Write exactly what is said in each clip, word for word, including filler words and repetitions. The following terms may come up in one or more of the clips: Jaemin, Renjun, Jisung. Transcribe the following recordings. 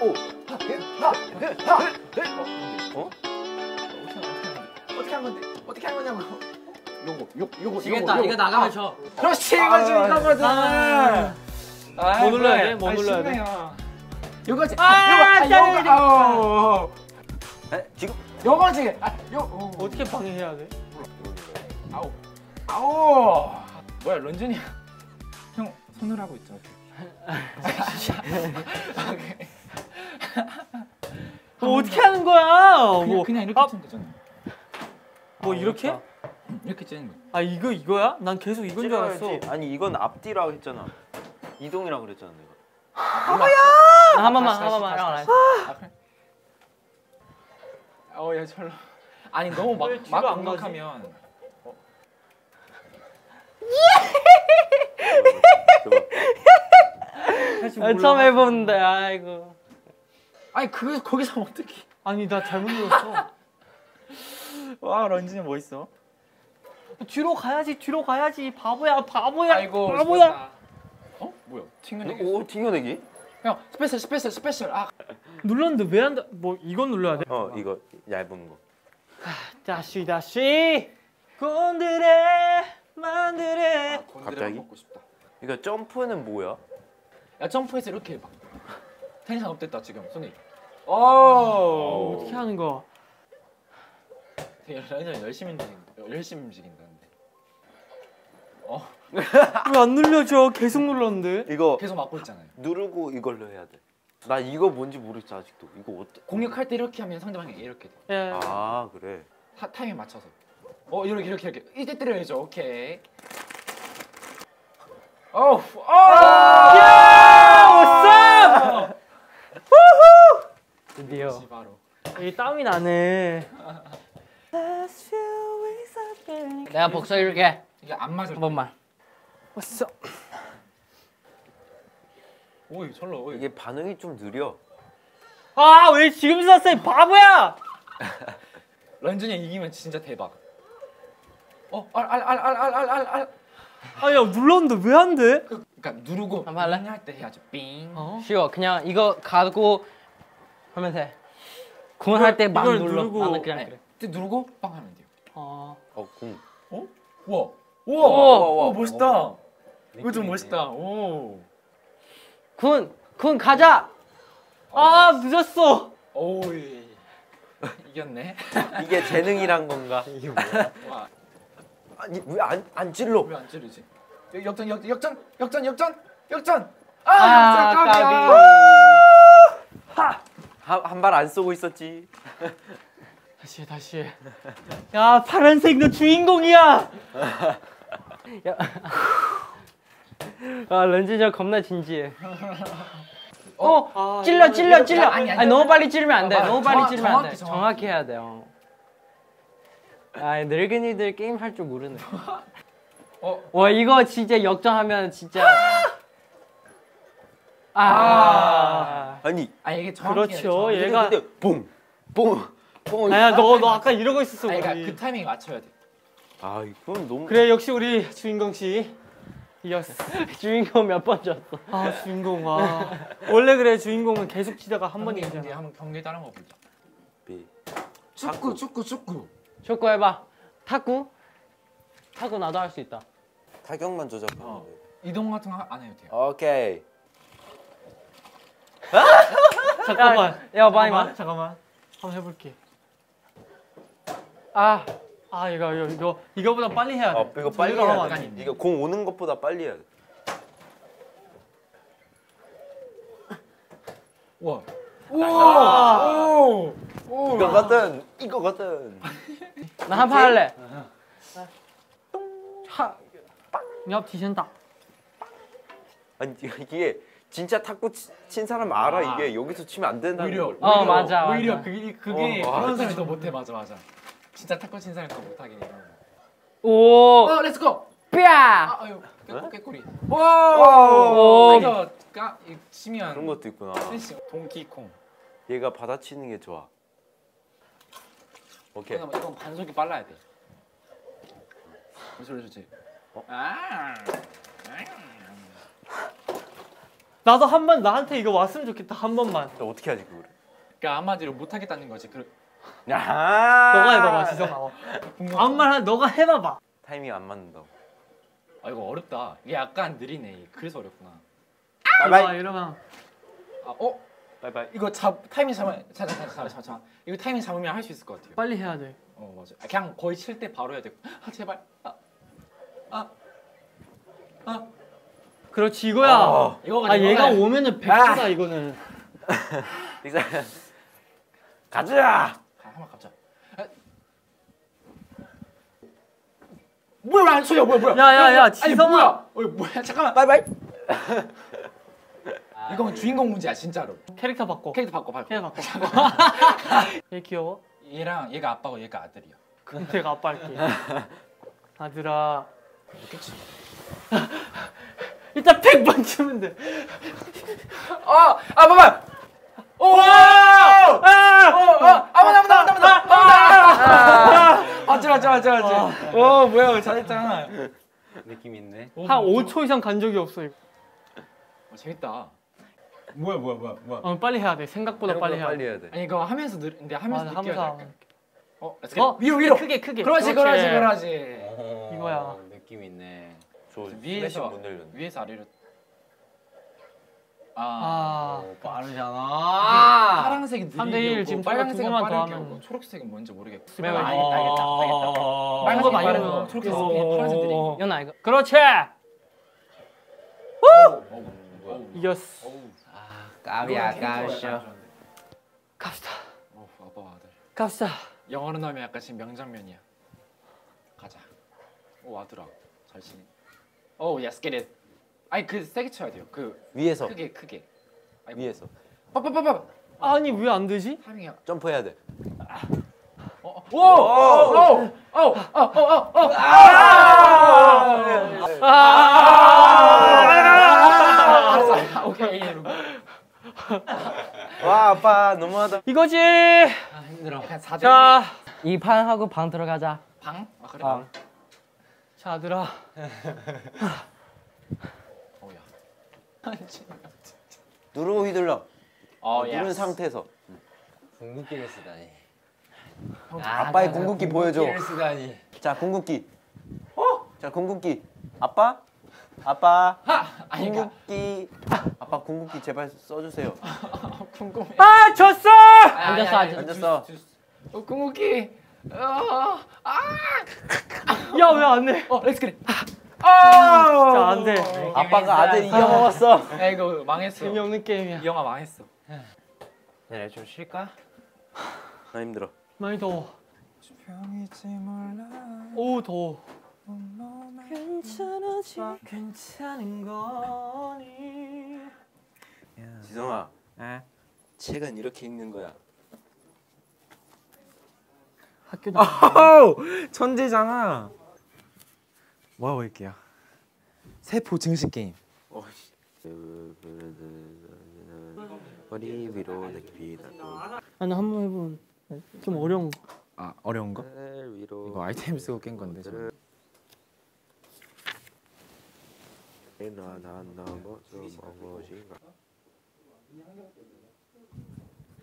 오, 하, 하, 하, 하. 어? 어? 어떻게 한 건데? 어떻게 한 거냐고. 요거, 요, 요거, 이거다. 이거 나가면 쳐. 그렇지, 이거 지금 이거거든. 뭐 눌러야 돼? 뭐 눌러야 돼? 요거지. 아, 요거. 아우. 에? 지금 요거지. 아, 요. 어떻게 방해해야 돼? 아우. 아우. 뭐야, 런쥔이야. 형 손을 하고 있죠. 뭐 어떻게 하는 거야? 그냥, 뭐 그냥 이렇게 치면 되잖아. 뭐 아, 이렇게? 어렵다. 이렇게 치는 거. 아 이거 이거야? 난 계속 이건 줄 알았어. 아니 이건 앞뒤라고 했잖아. 이동이라고 그랬잖아 내가. 아야! 아, 한 번만 한 번만. 어 야 철로. 아니 너무 막 막 공격하면. 처음 해보는데 아이고. 아니 그 거기서 어떻게? 아니 나 잘못 눌렀어. 와 런쥔이 멋있어. 뒤로 가야지 뒤로 가야지 바보야 바보야. 아이고, 바보야. 좋았다. 어 뭐야? 튕겨내기. 오 튕겨내기? 형 스페셜 스페셜 스페셜. 아 눌렀는데 왜 안 돼? 뭐 이건 눌러야 돼? 어 이거 얇은 거. 아, 다시 다시 곤드레 만드레. 아, 곤드레 먹고 싶다. 이거 점프는 뭐야? 야 점프해서 이렇게 해봐. 텐션 업됐다 지금 손이. 오, 오 어떻게 하는 거? 되게 열심히 움직인다. 열심히 움직인다는데. 어. 왜 안 눌려져? 계속 눌렀는데. 이거 계속 막고 있잖아요. 누르고 이걸로 해야 돼. 나 이거 뭔지 모르겠어 아직도. 이거 어때? 공격할 때 이렇게 하면 상대방이 이렇게 돼. 예. 아 그래. 타, 타이밍 맞춰서. 어 이렇게 이렇게 이렇게. 이때 때려야죠. 오케이. 어우. 아! 우후! 드디어. 이 땀이 나네. 내가 복수해줄게. 이게 안 맞을. 한 번만. 왔어. 오이 철로. 오이. 이게 반응이 좀 느려. 아 왜 지금 썼어 이 바보야! 런쥔이 이기면 진짜 대박. 어 알 알 알 알 알 알 알 알. 아야 눌렀는데 왜 안 돼? 그러니까 누르고 한번 할래? 할 때 해야죠. 빙. 어? 쉬워. 그냥 이거 가고 하면 돼. 궁 할 때 막 눌러. 누르고. 나는 그냥 그래. 그때 누르고 빵 하면 돼요. 어. 어 궁. 어? 우와. 우와. 우와. 우와. 멋있다. 이거 좀 멋있다. 오. 군. 군 가자. 어, 아 늦었어. 오이. 이겼네. 이게 재능이란 건가? 이게 뭐야? 와. 아니 왜 안 안 찔러? 왜 안 찔리지? 역전 역 역전 역전 역전 역전. 아, 아 까비. 하. 한 발 안 쏘고 있었지. 다시 해, 다시 해. 야, 파란색 너 주인공이야. 야. 아, 런쥔이 저 겁나 진지해. 어, 어? 아, 찔러 찔러 찔러. 아니, 아니, 아니 너무 빨리 찌르면 안 돼. 아, 너무 빨리 찌르면 안 돼. 정확히, 정확히 해야 돼요. 아 늙은이들 게임 할 줄 모르네. 어? 와 이거 진짜 역전하면 진짜. 아, 아 아니. 아 이게 정확히. 그렇죠. 얘가 뽕뽕뽕. 아야 너 너 아까 이러고 있었어. 아니, 그러니까 그 타이밍 맞춰야 돼. 아 이건 너무. 그래 역시 우리 주인공 씨 이겼어. 주인공 몇 번 졌어. 아 주인공 와. 원래 그래 주인공은 계속 치다가 한 번 이기잖아. 근데 한번 경기 다른 거 보자. B. 축구 축구 축구. 축구 해봐. 탁구? 탁구 나도 할 수 있다. 타격만 조작하면 어. 이동 같은 거 안 해도 돼요. 오케이. 잠깐만. 야, 많이 마. 잠깐만. 한번 해볼게. 아, 아 이거 이거 이거 이거보다 빨리 해야 돼. 어, 이거 빨리 해야 돼. 이거 공 오는 것보다 빨리 해야 돼. 와. 오! 오! 이거 같은 이거 같은. 나 한 판 할래. 하. 빵. 옆 뒤진다. 아니 이게 진짜 탁구 친 사람 알아. 아. 이게 여기서 치면 안 된다는 거. 오히려, 어, 맞아. 오히려 맞아. 그게 그게 어, 그런 사람이 더 못해. 맞아 맞아. 진짜 탁구 친 사람이 더 못하긴 해. 오. 어, 렛츠 고. 삐아. 아유. 깨꼬리. 오! 오! 이거 까 치면 그런 것도 있구나. 동키콩. 얘가 받아치는 게 좋아. 오케이. 이건 반속이 빨라야 돼. 그렇지, 그렇지. 어? 아! 나도 한 번 나한테 이거 왔으면 좋겠다 한 번만. 너 어떻게 하지 그거를? 그러니까 한마디로 못 하겠다는 거지. 그... 아 너가 해봐봐 지성아. 어. 아무 말 안, 너가 해봐봐. 타이밍 안 맞는다고. 아 이거 어렵다. 이게 약간 느리네. 그래서 어렵구나. 아, 봐 이러면. 아 어? 바이바이. 이거 잡 타이밍 잡아. 잠깐잠깐잠깐 이거 타이밍 잡으면 할 수 있을 것 같아요. 빨리 해야 돼. 어 맞아. 그냥 거의 칠 때 바로 해야 돼. 아 제발. 아. 아. 아. 그렇지 이거야. 어. 이거가 아 얘가 거야. 오면은 백수다. 아. 이거는. 이제 가자. 한번 가자. 뭐야 안 쳐요? 뭐야 뭐야? 야야야 지성아. 어 뭐야? 잠깐만. 바이바이. 이건 주인공 문제야 진짜로. 캐릭터 바꿔. 캐릭터 바꿔. 바꿔. 캐릭터 바꿔. 얘 귀여워? 얘랑 얘가 아빠고 얘가 아들이야. 그럼 제가 아빠 할게. 아들아. 그렇지. 일단 백 번 치면 돼. 아, 아 봐봐. 오! 오! 아! 아! 아무나 아무나 아무나 아무나. 아찔 아찔 아찔 아찔. 어 뭐야 잘했잖아. 느낌 있네. 한 오 초 이상 간 적이 없어 이거. 재밌다. 뭐야 뭐야 뭐야 뭐야. 어 빨리 해야 돼. 생각보다 빨리 해야, 빨리 해야 돼. 아니 이거 하면서 늘 근데 하면서 느껴야 돼. 항상... 어, 어 위로 위로 크게 크게. 그렇지 그렇지 그렇지. 어, 이거야. 느낌 있네. 저 위에서 못 내렸네. 위에서 아래로. 아, 아 빠르잖아. 아, 파란색이 느리고 삼 대 일 지금 빨간색은 빠르고 초록색은 뭔지 모르겠고. 내가 알겠다 알겠다 알겠다. 빨간색 빠르고 초록색은 파란색 느리고. 연아 이거. 그렇지. 후! 이겼어. 아, 까비야 까비쇼. 갑시다. 어, 아빠와 아들. 갑시다. 영어로 나면 약간 지금 명장면이야. 가자. 오 아들아, 잘 치네. 오, yes get it. 아니 그 세게 쳐야 돼요. 그 위에서. 크게 크게. 아니, 위에서. 빠빠빠빠. 아니 왜 안 되지? 타이밍이야. 점프해야 돼. 아. 오! 오! 오! 오! 오! 오! 아! 오케이. 와, 아빠 너무하다. 이거지. 아, 힘들어. 자, 이 판 하고 방 들어가자. 방? 아, 그래. 방. 자, 아들아. 오야. 누르고 휘둘러. 어, 누른 상태에서. 궁극기를 쓰다니. 아, 아빠의 궁극기 보여줘. 쓰다니. 자, 궁극기. 어? 자, 궁극기. 아빠? 아빠. 하! 궁극기. 아, 아빠 궁극기 제발 써 주세요. 아, 궁금해. 아, 졌어! 안 졌어, 안 졌어. 어, 궁극기. 아! 아! 야, 왜 안 해? 어, 렛츠 그래. 아! 진짜 안 돼. 아빠가 아들 이겨 먹었어. 야, 이거 망했어. 재미없는 게임이야. 이 영화 망했어. 야, 좀 쉴까? 나 힘들어. 많이 더워. 오 더워. 괜찮아지 괜찮은 거니. 지성아, 네? 책은 이렇게 읽는 거야. 학교도. 천재잖아. 뭐 하고 있게요? 세포 증식 게임. 머리 위로 내기비다. 아니 한번 해본. 좀 어려운 거. 아 어려운 거? 이거 아이템 쓰고 깬 건데.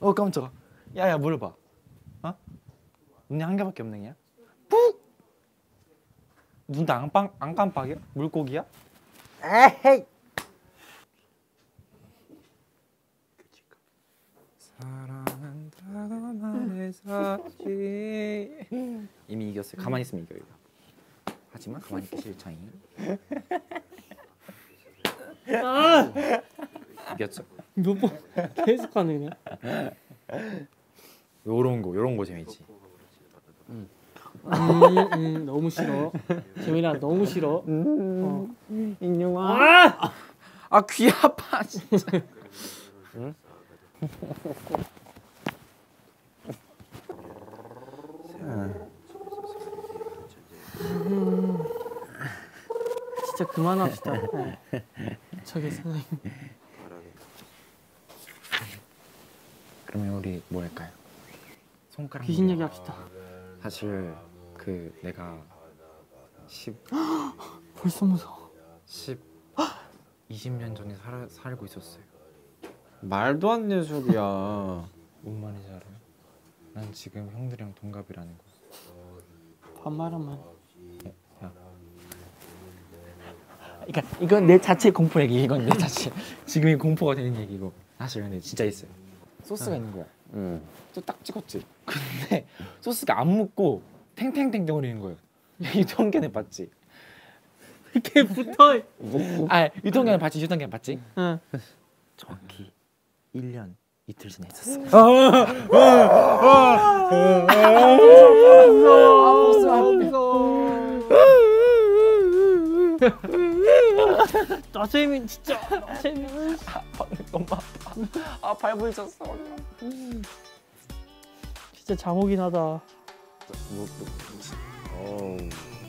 어 깜짝아. 야야 물어봐. 어? 눈이 한 개밖에 없는 애야? 푹! 눈도 안 빵 안 깜빡이야? 물고기야? 에헤이. 사랑한다고 말했었지. 이미 이겼어요. 가만히 있으면 이겨요. 하지만 가만히 있기 싫잖아. 아! 이겼죠? 몇 번 계속 하느냐? 요런 거, 요런 거 재밌지. 음. 음, 음, 너무 싫어. 재민아 너무 싫어. 음, 어. 인용아. 아! 아, 귀 아파 진짜. 응? 진짜 그만합시다. 저게 선생님. 그러면 우리 뭐 할까요? 손가락 귀신 얘기 합시다. 사실 그 내가 십 벌써 무서워. 십 이십 년 전에 살아, 살고 있었어요. 말도 안 되는 소리야. 뭔 말인지 알아? 난 지금 형들이랑 동갑이라는 거. 반말하면. 야, 야. 그러니까 이건 내 자체 공포 얘기. 이건 내 자체. 지금이 공포가 되는 얘기고. 사실 근데 진짜 있어요. 소스가 응. 있는 거야. 응. 또 딱 찍었지. 근데 소스가 안 묻고 탱탱탱 덩어리는 거예요. 유통기한에 봤지. 이렇게 붙어. 아, 유통기한에 봤지. 유통기한에 봤지. 응. 정확히 일 년 이틀 전에 했었어. 아, 아, 아, 아, 아, 나 재민 진짜 재민 엄마 아 발 부딪혔어. 진짜 잠오긴 하다.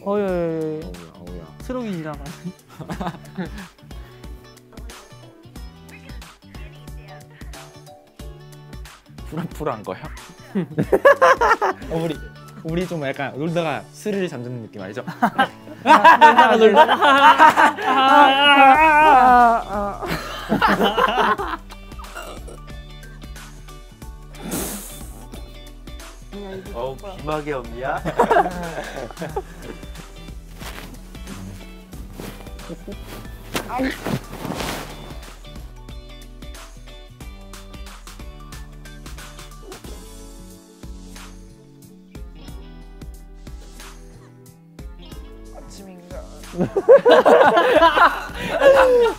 어예 트럭이 지나가. 불안불안한 거야? 어, 우리 우리 좀 약간 놀다가 스르르 잠드는 느낌 알죠? 놀다가 놀다가 어우 비마개 없냐?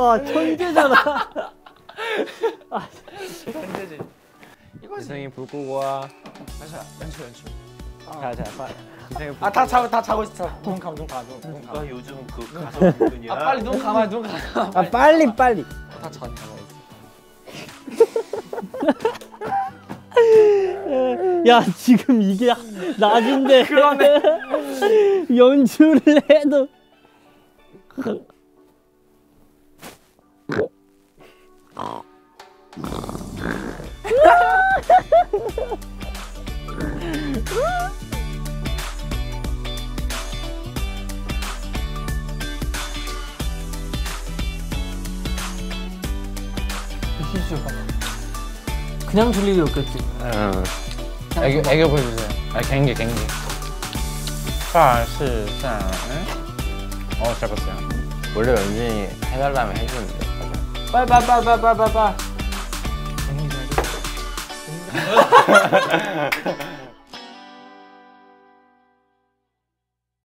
아 천재잖아. 아 천재지. 이상이 불 끄고 와. 가자 연출 연출. 가자. 아 다 자고 다 자고 있어. 눈 감아 눈 감아 눈 감아. 요즘 그 가슴 근이야. 아 빨리 눈 감아 눈 감아. 아 빨리 빨리. 다 자고 있어. 야 지금 이게 낮인데. 그러네. 연출을 해도. 그냥 줄 일이 없겠지. 응. 애교 애교 보여주세요. 아 갱기 갱기. 팔, 칠, 삼. 어, 잘 봤어요. 원래 연준이 해달라면 해주는데. 빠빠빠빠빠빠빠.